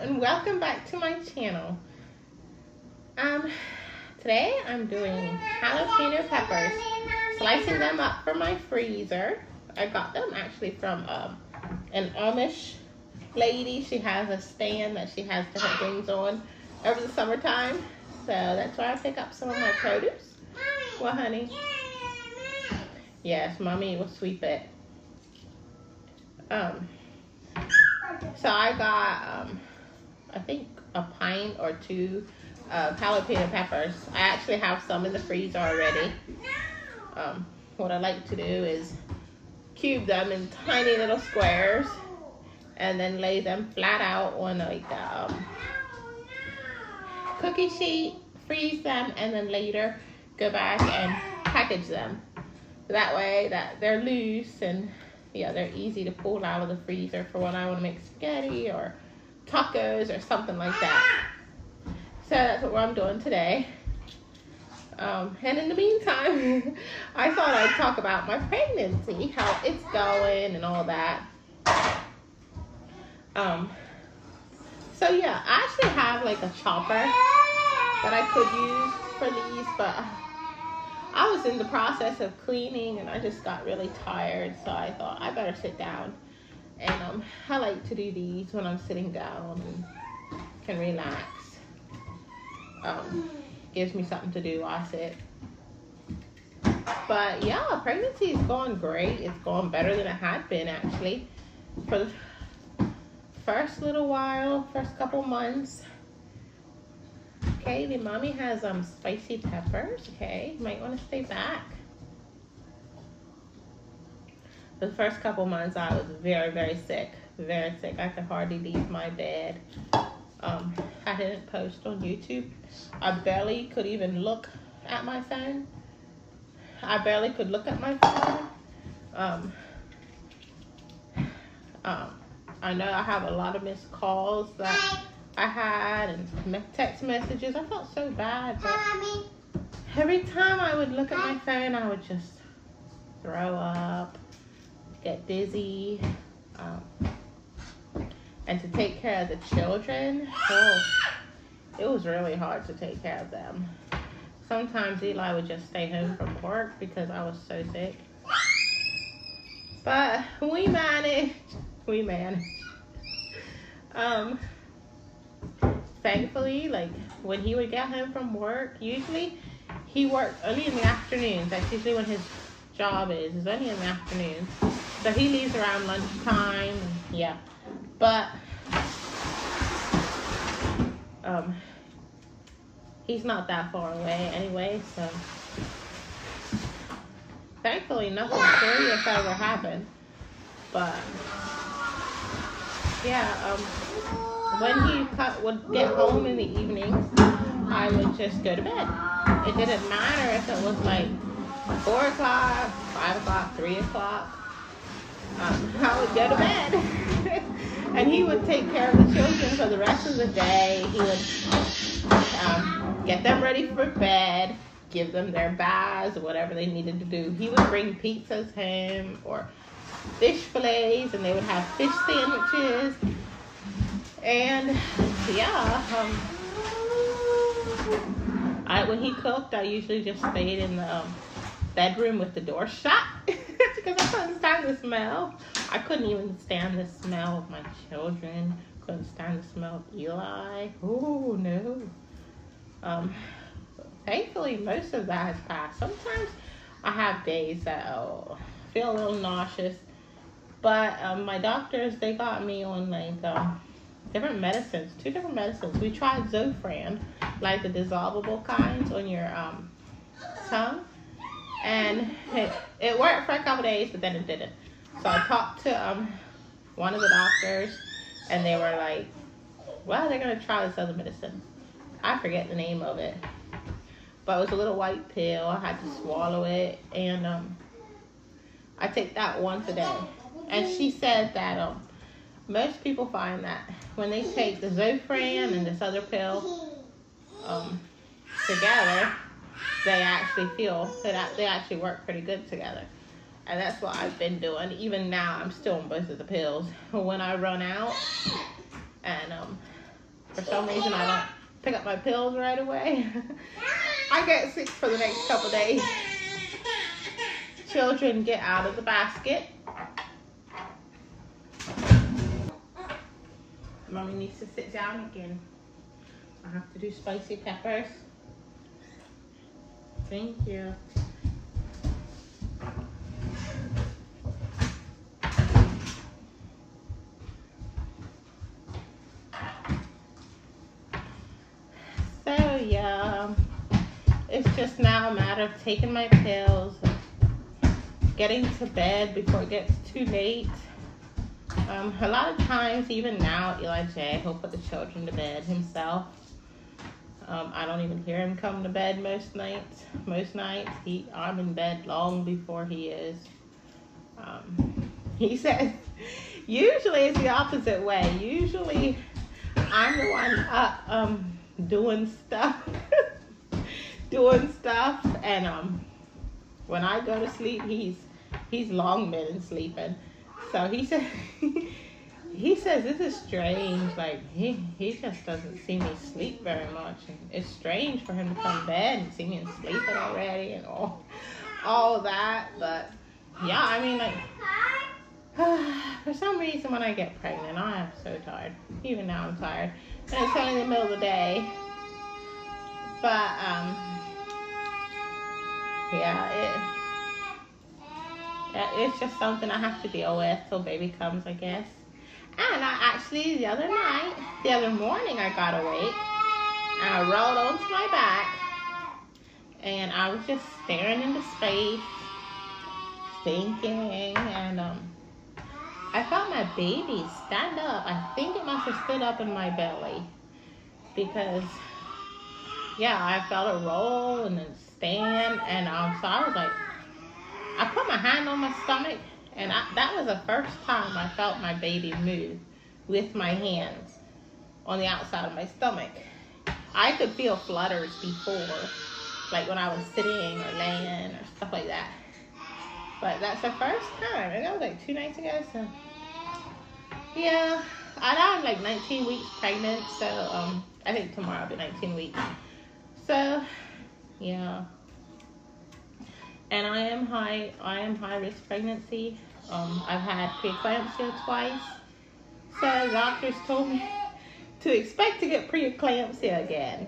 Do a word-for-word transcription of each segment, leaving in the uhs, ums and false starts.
and welcome back to my channel. Um, today I'm doing jalapeno peppers, slicing them up from my freezer. I got them actually from um, an Amish lady. She has a stand that she has different things on over the summertime, so that's why I pick up some of my produce. Well, honey, yes, mommy will sweep it. Um. So I got, um, I think, a pint or two of jalapeno peppers. I actually have some in the freezer already. Um, what I like to do is cube them in tiny little squares and then lay them flat out on like the um, cookie sheet, freeze them, and then later go back and package them. That way that they're loose and yeah, they're easy to pull out of the freezer for when I want to make spaghetti or tacos or something like that. So that's what I'm doing today. Um, and in the meantime, I thought I'd talk about my pregnancy, how it's going and all that. Um, so yeah, I actually have like a chopper that I could use for these, but I was in the process of cleaning and I just got really tired, so I thought I better sit down. And um, I like to do these when I'm sitting down and can relax. Um, gives me something to do while I sit. But yeah, pregnancy is going great. It's going better than it had been actually. For the first little while, first couple months. Okay, the mommy has um spicy peppers. Okay, might want to stay back. The first couple months I was very, very sick. Very sick. I could hardly leave my bed. Um, I didn't post on YouTube. I barely could even look at my phone. I barely could look at my phone. Um, um, I know I have a lot of missed calls that I had and text messages. I felt so bad, but every time I would look at my phone, I would just throw up, get dizzy, um, and to take care of the children, oh, it was really hard to take care of them. Sometimes Eli would just stay home from work because I was so sick, but we managed. We managed. Um. Thankfully, like when he would get home from work, usually he worked only in the afternoons. That's usually when his job is, is only in the afternoons. So he leaves around lunchtime. Yeah. But um he's not that far away anyway, so thankfully nothing serious ever happened. But yeah, um when he would get home in the evenings, I would just go to bed. It didn't matter if it was like four o'clock, five o'clock, three o'clock. Um, I would go to bed. And he would take care of the children for the rest of the day. He would um, get them ready for bed, give them their baths, whatever they needed to do. He would bring pizzas home or fish fillets, and they would have fish sandwiches. And yeah, um, I, when he cooked, I usually just stayed in the um, bedroom with the door shut because I couldn't stand the smell. I couldn't even stand the smell of my children. Couldn't stand the smell of Eli. Oh no. Um, thankfully, most of that has passed. Sometimes I have days that I'll feel a little nauseous, but um, my doctors, they got me on like um. different medicines, two different medicines. We tried Zofran, like the dissolvable kinds on your um, tongue, and it, it worked for a couple days, but then it didn't. So I talked to um, one of the doctors, and they were like, well, they're gonna try this other medicine. I forget the name of it, but it was a little white pill. I had to swallow it, and um, I take that once a day. And she said that um, most people find that when they take the Zofran and this other pill um, together, they actually feel that they actually work pretty good together. And that's what I've been doing. Even now, I'm still on both of the pills. When I run out and um, For some reason, I don't pick up my pills right away. I get sick for the next couple days. Children, get out of the basket. Mommy needs to sit down again. I have to do spicy peppers. Thank you. So yeah, it's just now a matter of taking my pills, getting to bed before it gets too late. Um, a lot of times, even now, Eli J, he'll put the children to bed himself. Um, I don't even hear him come to bed most nights. Most nights, he I'm in bed long before he is. Um, he says, usually it's the opposite way. Usually, I'm the one up um, doing stuff, doing stuff, and um, when I go to sleep, he's he's long been sleeping. So he said, he says this is strange. Like he he just doesn't see me sleep very much, and it's strange for him to come to bed and see me sleeping already and all, all that. But yeah, I mean, like uh, for some reason when I get pregnant, I am so tired. Even now I'm tired, and it's only the middle of the day. But um, yeah, it. It's just something I have to deal with till baby comes, I guess. And I actually, the other night, the other morning, I got awake. And I rolled onto my back. And I was just staring into space, thinking. And um, I felt my baby stand up. I think it must have stood up in my belly. Because, yeah, I felt it roll and then stand. And um, so I was like, I put my hand on my stomach, and I, that was the first time I felt my baby move with my hands on the outside of my stomach. I could feel flutters before, like when I was sitting or laying or stuff like that. But that's the first time, and that was like two nights ago, so yeah. I know I'm like nineteen weeks pregnant, so um, I think tomorrow I'll be nineteen weeks. So, yeah. And I am high, I am high risk pregnancy. Um, I've had preeclampsia twice. So doctors told me to expect to get preeclampsia again.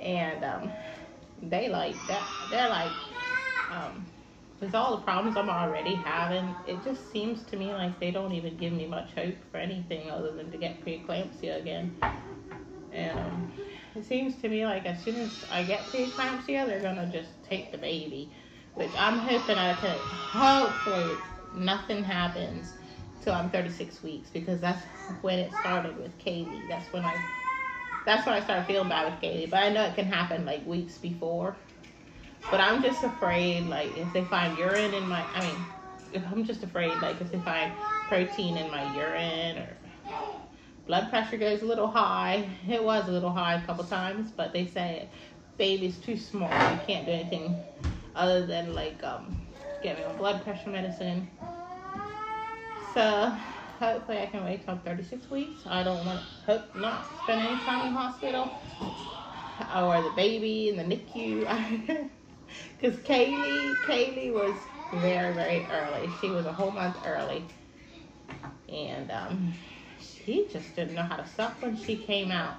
And um, they like that, they're like, um, with all the problems I'm already having, it just seems to me like they don't even give me much hope for anything other than to get preeclampsia again. And um, it seems to me like as soon as I get preeclampsia, they're gonna just take the baby. Which I'm hoping I can, hopefully nothing happens till I'm thirty-six weeks, because that's when it started with Kaylee. That's when I, that's when I started feeling bad with Kaylee. But I know it can happen like weeks before. But I'm just afraid, like if they find urine in my, I mean, if I'm just afraid like if they find protein in my urine, or blood pressure goes a little high. It was a little high a couple times, but they say baby's too small. You can't do anything other than like um get me on blood pressure medicine. So hopefully I can wait till thirty-six weeks. I don't want to hope not spend any time in the hospital or the baby in the NICU, because Kaylee Kaylee was very very early. She was a whole month early, and um she just didn't know how to suck when she came out,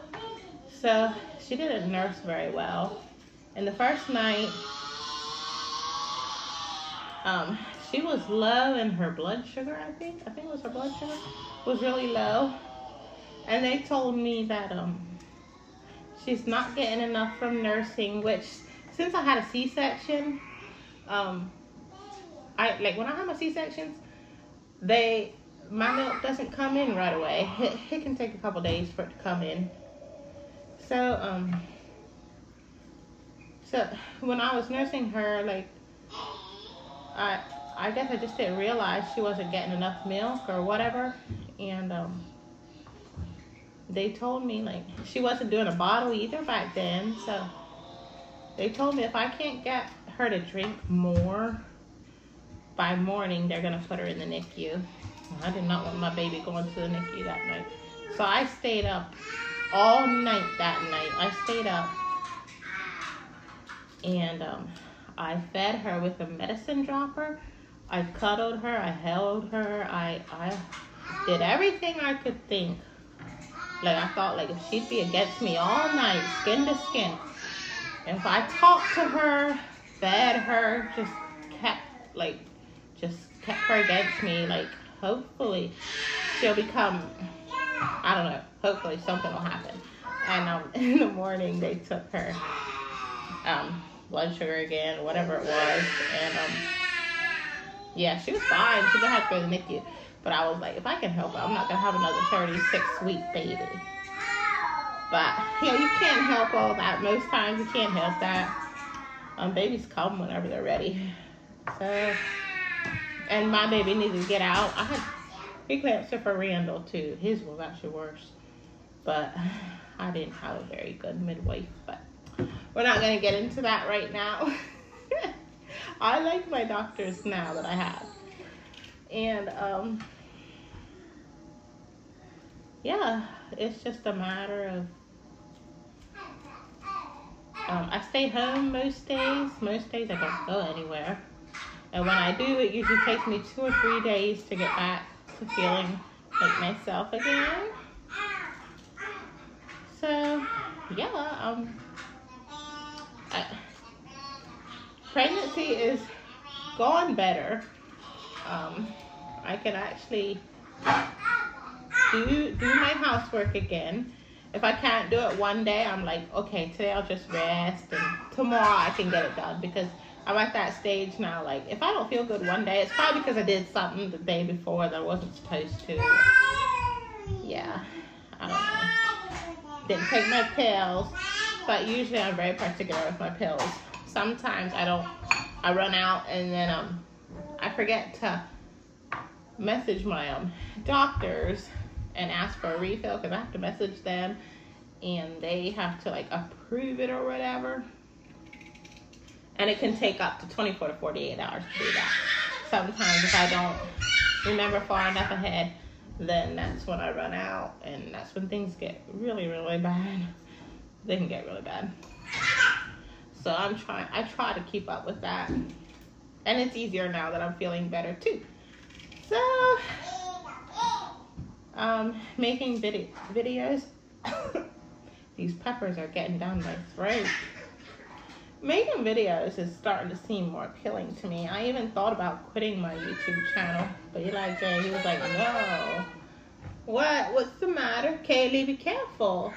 so she didn't nurse very well. And the first night, Um, she was low, and her blood sugar, I think, I think it was her blood sugar, was really low. And they told me that, um, she's not getting enough from nursing, which, since I had a C-section, um, I, like, when I have my C-sections, they, my milk doesn't come in right away. It, it can take a couple days for it to come in. So, um, so, when I was nursing her, like, I, I guess I just didn't realize she wasn't getting enough milk or whatever. And um, they told me, like, she wasn't doing a bottle either back then. So they told me if I can't get her to drink more by morning, they're going to put her in the NICU. I did not want my baby going to the NICU that night. So I stayed up all night that night. I stayed up and um, I fed her with a medicine dropper. I cuddled her, I held her, I, I did everything I could think. Like, I thought, like, if she'd be against me all night, skin to skin. And if I talked to her, fed her, just kept, like, just kept her against me, like, hopefully she'll become, I don't know, hopefully something will happen. And um, in the morning, they took her um, blood sugar again, whatever it was. And, um, yeah, she was fine. She didn't have to go to the N I C U. But I was like, if I can help it, I'm not going to have another thirty-six week baby. But, you know, you can't help all that. Most times you can't help that. Um, babies come whenever they're ready. So, and my baby needed to get out. I had preeclampsia for Randall, too. His was actually worse. But I didn't have a very good midwife. But we're not going to get into that right now. I like my doctors now that I have. And, um, yeah, it's just a matter of, um, I stay home most days. Most days I don't go anywhere. And when I do, it usually takes me two or three days to get back to feeling like myself again. So, yeah, um, I, pregnancy is gone better. Um, I can actually do, do my housework again. If I can't do it one day, I'm like, okay, today I'll just rest and tomorrow I can get it done, because I'm at that stage now, like, if I don't feel good one day, it's probably because I did something the day before that I wasn't supposed to. Yeah, I don't know. Didn't take my pills, but usually I'm very particular with my pills. Sometimes I don't, I run out and then, um, I forget to message my um, doctors and ask for a refill, because I have to message them and they have to like approve it or whatever. And it can take up to twenty-four to forty-eight hours to do that. Sometimes if I don't remember far enough ahead, then that's when I run out, and that's when things get really, really bad. They can get really bad. So I'm trying, I try to keep up with that. And it's easier now that I'm feeling better too. So, um, making vid videos. These peppers are getting down my throat. Making videos is starting to seem more appealing to me. I even thought about quitting my YouTube channel, but Eli J, he was like, no. What? What's the matter? Kaylee, be careful.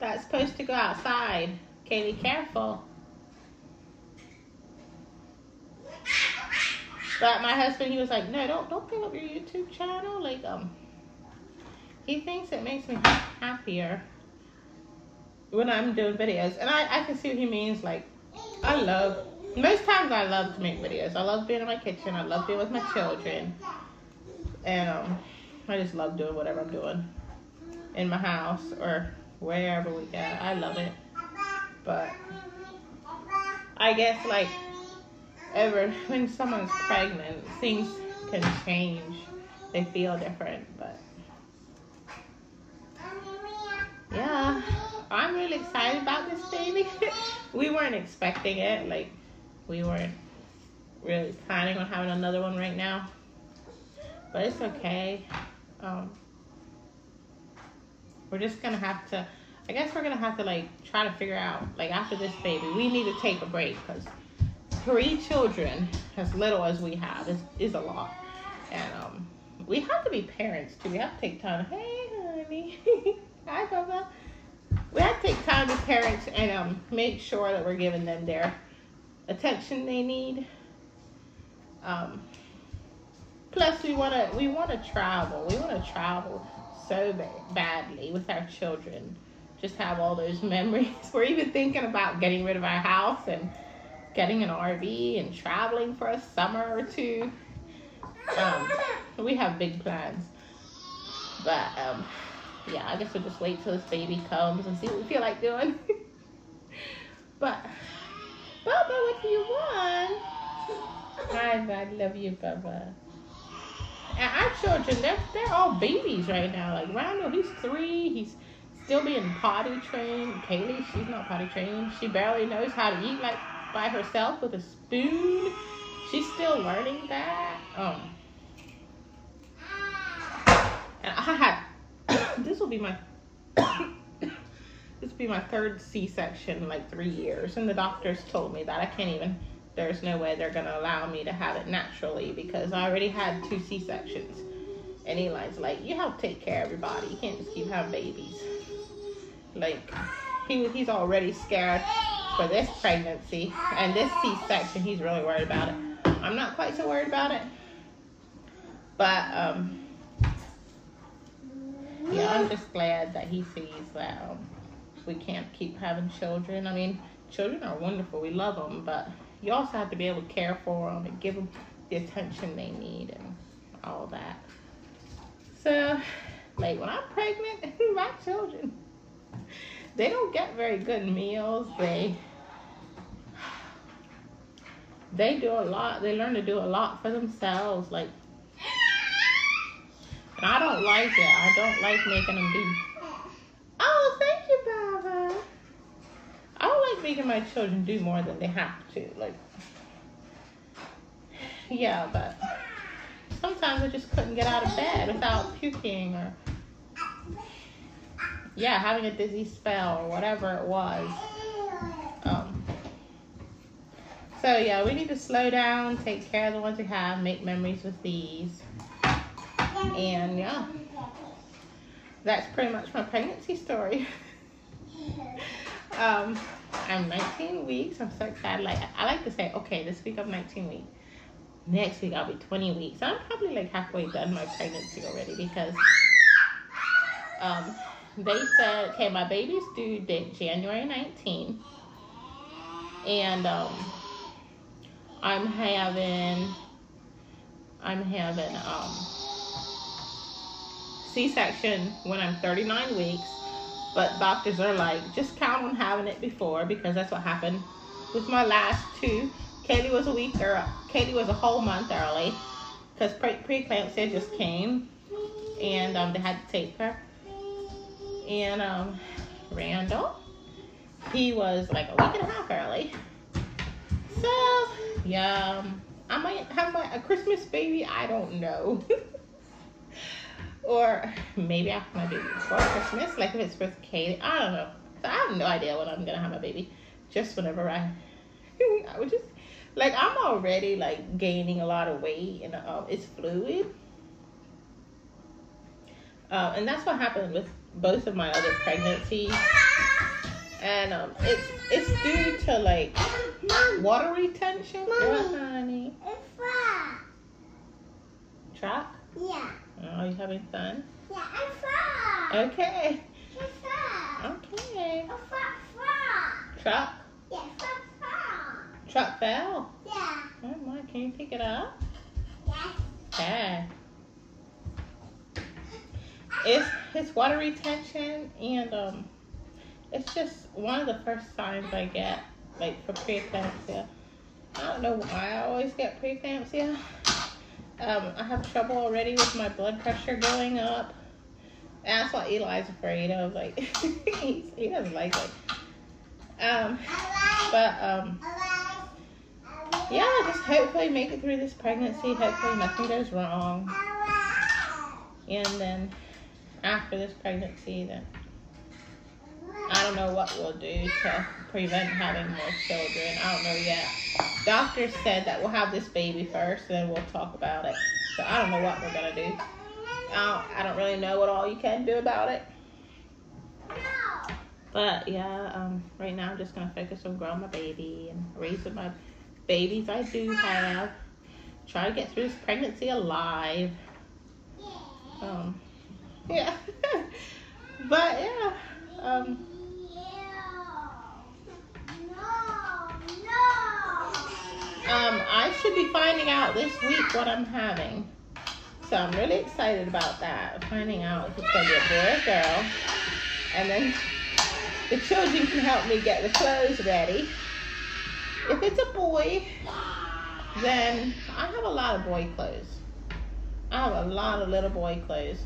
That's supposed to go outside. Kaylee, careful. But my husband, he was like, no, don't don't bring up your YouTube channel. Like, um, he thinks it makes me happier when I'm doing videos. And I, I can see what he means. Like, I love, most times I love to make videos. I love being in my kitchen. I love being with my children. And um, I just love doing whatever I'm doing in my house or wherever we go. I love it. But I guess, like, ever when someone's pregnant, things can change. They feel different, but yeah, I'm really excited about this baby. We weren't expecting it. Like, we weren't really planning on having another one right now, but it's okay. Um, we're just gonna have to, I guess we're gonna have to like try to figure out, like, after this baby, we need to take a break, because three children, as little as we have, is, is a lot. And um, we have to be parents too. We have to take time. Hey, honey. Hi, Papa. We have to take time to be parents and um, make sure that we're giving them their attention they need. Um, plus, we wanna we wanna travel. We wanna travel so bad, badly with our children. Just have all those memories. We're even thinking about getting rid of our house and getting an R V and traveling for a summer or two. Um, we have big plans. But, um, yeah, I guess we'll just wait till this baby comes and see what we feel like doing. But, Bubba, what do you want? Hi, I love you, Bubba. And our children, they're, they're all babies right now. Like, Rhino, he's three. He's still being potty trained. Kaylee, she's not potty trained. She barely knows how to eat, like, by herself with a spoon. She's still learning that. Um, and I had, this will be my, this will be my third C-section in like three years. And the doctors told me that I can't even, there's no way they're going to allow me to have it naturally because I already had two C-sections. And Eli's like, you have to take care of your body. You can't just keep having babies. Like, he he's already scared for this pregnancy. And this C-section, he's really worried about it. I'm not quite so worried about it. But, um, yeah, I'm just glad that he sees that um, we can't keep having children. I mean, children are wonderful. We love them, but you also have to be able to care for them and give them the attention they need and all that. So, like, when I'm pregnant, my children, they don't get very good meals. They, they do a lot. They learn to do a lot for themselves. Like, and I don't like it. I don't like making them do. Oh, thank you, Baba. I don't like making my children do more than they have to. Like, yeah, but sometimes I just couldn't get out of bed without puking or, yeah, having a dizzy spell or whatever it was. Um, so, yeah, we need to slow down, take care of the ones we have, make memories with these. And, yeah, that's pretty much my pregnancy story. um, I'm nineteen weeks. I'm so excited. Like, I like to say, okay, this week I'm nineteen weeks. Next week I'll be twenty weeks. I'm probably, like, halfway done my pregnancy already because um, they said, okay, my baby's due date January nineteenth. And um, I'm having, I'm having, um, C-section when I'm thirty-nine weeks, but doctors are like, just count on having it before, because that's what happened with my last two. Kaylee was a week early. Kaylee was a whole month early because preeclampsia just came, and um, they had to take her. And um, Randall, he was like a week and a half early. So yeah, I might have my, a Christmas baby. I don't know. Or maybe I have my baby before Christmas, like if it's with Kaylee. I don't know. So I have no idea when I'm going to have my baby. Just whenever I, I would just, like, I'm already, like, gaining a lot of weight, and um, it's fluid. Um, and that's what happened with both of my other pregnancies. And um, it's it's due to, like, water retention. Mommy, honey. It's flat. Track? Yeah. Are you having fun? Yeah, I'm frog. Okay. I'm frog. Okay. I'm frog, frog. Truck? Yeah, frog, frog. Truck fell? Yeah. Oh my, can you pick it up? Yes. Okay. It's, it's water retention, and um, it's just one of the first signs I get, like, for preeclampsia. I don't know why I always get preeclampsia. Um, I have trouble already with my blood pressure going up. And that's what Eli's afraid of. Like, he, he doesn't like it. Um, but, um, yeah, just hopefully make it through this pregnancy. Hopefully nothing goes wrong. And then after this pregnancy, then I don't know what we'll do to prevent having more children. I don't know yet. Doctors said that we'll have this baby first, and then we'll talk about it. So I don't know what we're going to do. I don't, I don't really know what all you can do about it. But, yeah, um, right now I'm just going to focus on growing my baby and raising my babies I do have. Try to get through this pregnancy alive. Um, yeah. But, yeah. Um... Um, I should be finding out this week what I'm having. So I'm really excited about that. Finding out if it's going to be a boy or a girl. And then the children can help me get the clothes ready. If it's a boy, then I have a lot of boy clothes. I have a lot of little boy clothes.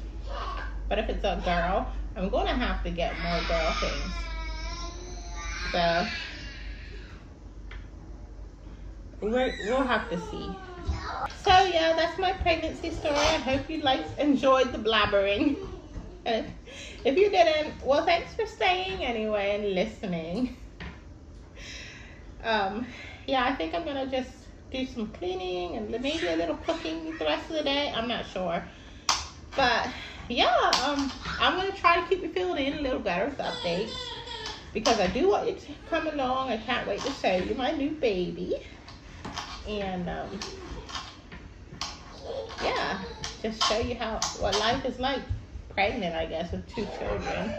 But if it's a girl, I'm going to have to get more girl things. So, we're, we'll have to see. So, yeah, that's my pregnancy story. I hope you liked, enjoyed the blabbering. And if, if you didn't, well, thanks for staying anyway and listening. Um, yeah, I think I'm going to just do some cleaning and maybe a little cooking the rest of the day. I'm not sure. But, yeah, um, I'm going to try to keep you filled in a little better with updates. Because I do want you to come along. I can't wait to show you my new baby. And, um, yeah, just show you how what life is like pregnant, I guess, with two children.